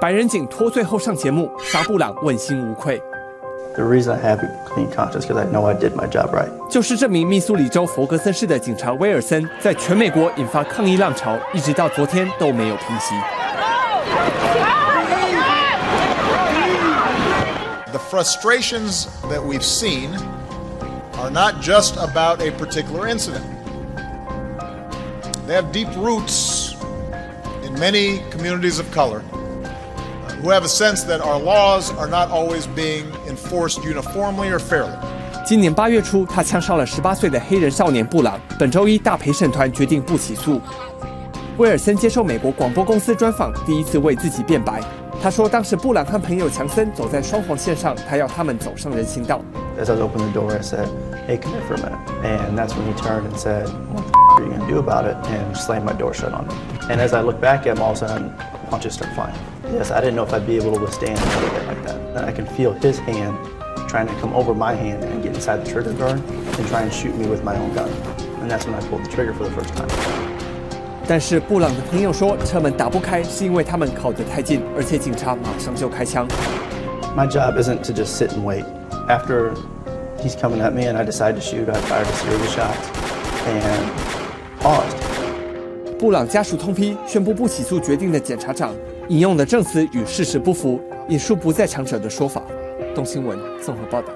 白人警脱罪后上节目，沙布朗问心无愧。 The reason I have a clean conscience because I know I did my job right. 就是这名密苏里州弗格森市的警察威尔森，在全美国引发抗议浪潮，一直到昨天都没有平息。The frustrations that we've seen are not just about a particular incident. They have deep roots in many communities of color. Who have a sense that our laws are not always being enforced uniformly or fairly. 今年8月初，他枪杀了18岁的黑人少年布朗。本周一，大陪审团决定不起诉。威尔森接受美国广播公司专访，第一次为自己辩白。他说，当时布朗和朋友强森走在双黄线上，他要他们走上人行道。As I opened the door, I said, "Hey, come here for a minute." And that's when he turned and said, "What the are you gonna do about it?" And slammed my door shut on him. And as I looked back at him, all of a sudden, punches started flying. Yes, I didn't know if I'd be able to withstand something like that. And I can feel his hand trying to come over my hand and get inside the trigger guard and try and shoot me with my own gun. And that's when I pulled the trigger for the first time. 但是布朗的朋友说，车门打不开是因为他们靠得太近，而且警察马上就开枪。My job isn't to just sit and wait. After he's coming at me and I decide to shoot, I fired a series of shots and paused. 布朗家属痛批宣布不起诉决定的检察长。 引用的证词与事实不符，引述不在场者的说法。东新闻综合报道。